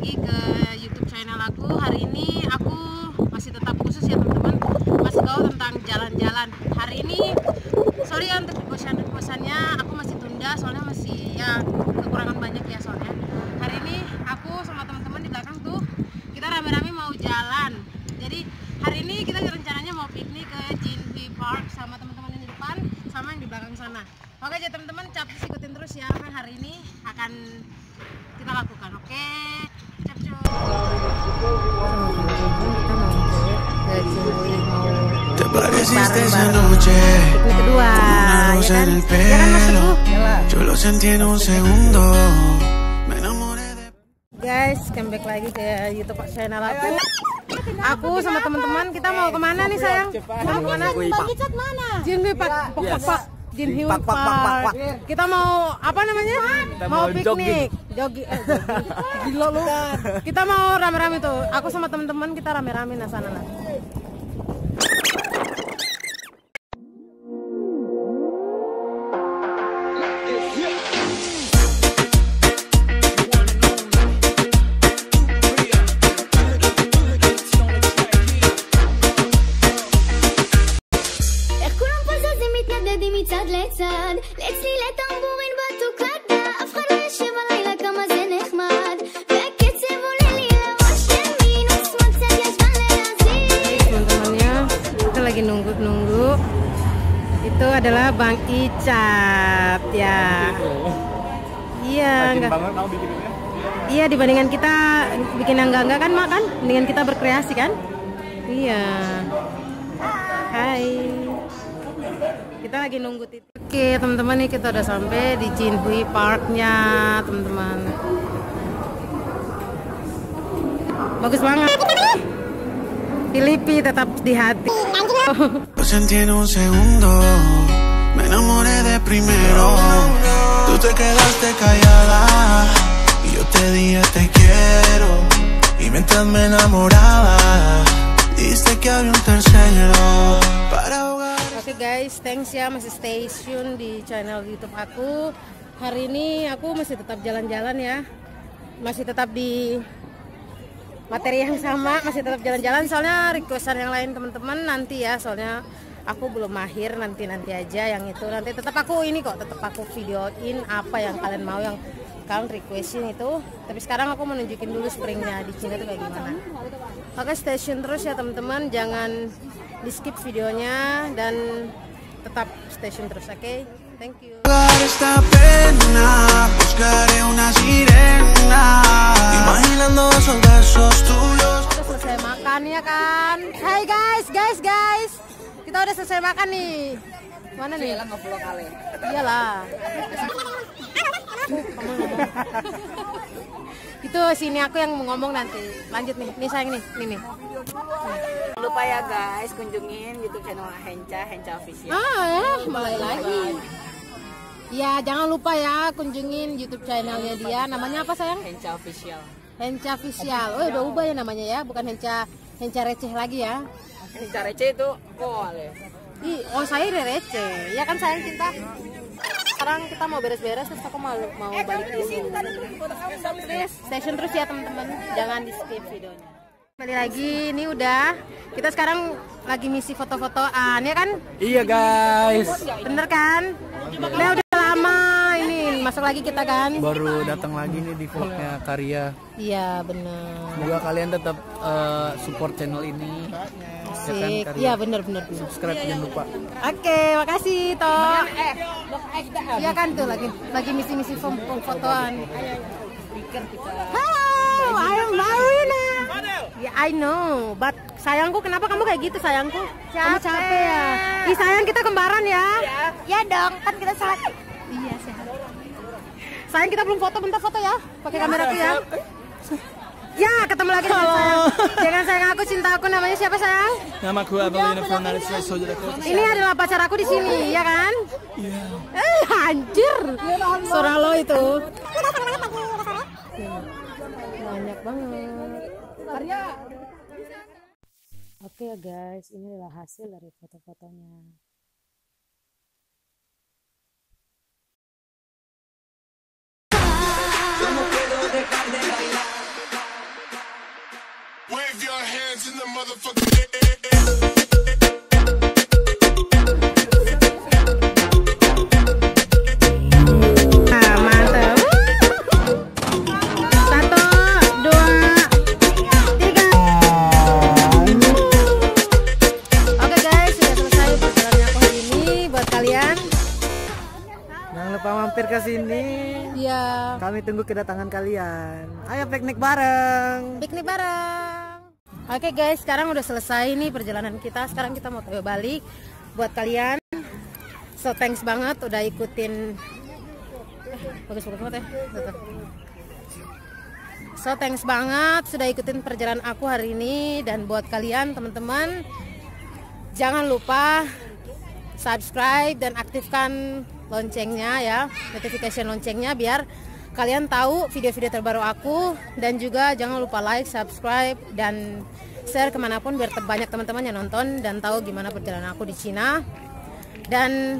lagi ke YouTube channel aku. Hari ini aku masih tetap khusus ya teman-teman, masih gaul tentang jalan-jalan. Hari ini sorry ya untuk bosan-bosannya, aku masih tunda soalnya masih ya kekurangan banyak ya soalnya. Hari ini aku sama teman-teman di belakang tuh kita rame-rame mau jalan. Jadi hari ini kita rencananya mau piknik ke Jinkui Park sama teman-teman yang di depan sama yang di belakang sana. Oke aja teman-teman, capcus ikutin terus ya, karena hari ini akan kita lakukan. Oke, capcus. Piknik kedua, ya kan? Ya kan Mas Teguh? Guys, comeback lagi ke YouTube channel aku. Aku sama teman-teman kita mau kemana nih sayang? Mau kemana? Bagicat mana? Jinkui Park. Jinkui Park. Kita mau apa namanya? Mau piknik. Gila lu. Kita mau rame-rame tuh. Aku sama teman-teman kita rame-rame nah sana lah. Nunggu itu adalah Bang Icat ya. Iya enggak. Iya dibandingkan kita bikin yang enggak kan Mak kan, mendingan kita berkreasi kan. Iya. Hai. Kita lagi nunggu titik. Oke teman-teman nih kita udah sampai di Jinkui Parknya teman-teman. Bagus banget. Filipi tetap di hati. Oke guys, thanks ya masih stay tune di channel YouTube aku. Hari ini aku masih tetap jalan-jalan ya. Masih tetap di materi yang sama, masih tetap jalan-jalan, soalnya requestan yang lain teman-teman nanti ya, soalnya aku belum mahir, nanti aja yang itu, nanti tetap aku ini kok, tetap aku videoin apa yang kalian mau, yang kalian requestin itu. Tapi sekarang aku menunjukin dulu springnya di Cina itu kayak gimana. Oke, stay tune terus ya teman-teman, jangan di skip videonya dan tetap stay tune terus, oke? Thank you. Selesai makan ya kan. Hai guys. Kita udah selesai makan nih. Mana nih? Iyalah ngevlog kali. Iyalah. Itu sini aku yang ngomong nanti. Lanjut nih. Nih sayang nih. Jangan lupa ya guys, kunjungin YouTube channel Hencha Official. Mulai lagi. Ya, jangan lupa ya kunjungin YouTube channelnya dia. Namanya apa sayang? Hencha Official. Hencha Official. Oh, udah ubah ya namanya ya, bukan Hencha Receh lagi ya. Hencha Receh itu koal ya. Oh, saya receh. Ya kan sayang cinta. Sekarang kita mau beres-beres terus aku mau balik dulu. Terus station terus ya teman-teman. Jangan di skip videonya. Kembali lagi, ini udah kita sekarang lagi misi foto-fotoan ya kan? Iya guys. Bener kan? Nah, udah lama ini masuk lagi kita kan, baru datang lagi nih di vlognya Karya. Iya benar. Semoga kalian tetap support channel ini. Asik. Iya benar. Subscribe jangan lupa. Oke, makasih Tok. Iya kan tuh lagi misi-misi fotoan. Hello, I'm Marina. Ya, I know, but sayangku kenapa kamu kayak gitu sayangku? Capek ya. Ih sayang kita kembaran ya. Ya dong, kan kita sehat. Iya sehat. Sayang kita belum foto, bentar foto ya. Pakai kamera aku ya. Ya ketemu lagi dengan sayang. Jangan sayang aku, cinta aku. Namanya siapa sayang? Nama gue Evelina Fernandez. Ini adalah pacar aku di sini, ya kan? Iya. Anjir. Suara lo itu. Banyak banget. Karya. Oke ya guys, ini adalah hasil dari foto-fotonya. Kami tunggu kedatangan kalian. Ayo piknik bareng. Piknik bareng. Oke guys, sekarang udah selesai nih perjalanan kita. Sekarang kita mau balik buat kalian. So thanks banget udah ikutin. Bagus banget ya. So thanks banget sudah ikutin perjalanan aku hari ini, dan buat kalian teman-teman jangan lupa subscribe dan aktifkan loncengnya ya, notification loncengnya biar kalian tahu video-video terbaru aku. Dan juga jangan lupa like, subscribe, dan share kemanapun biar banyak teman-teman yang nonton dan tahu gimana perjalanan aku di Cina. Dan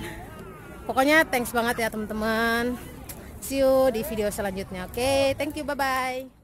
pokoknya thanks banget ya teman-teman. See you di video selanjutnya. Oke, thank you, bye-bye.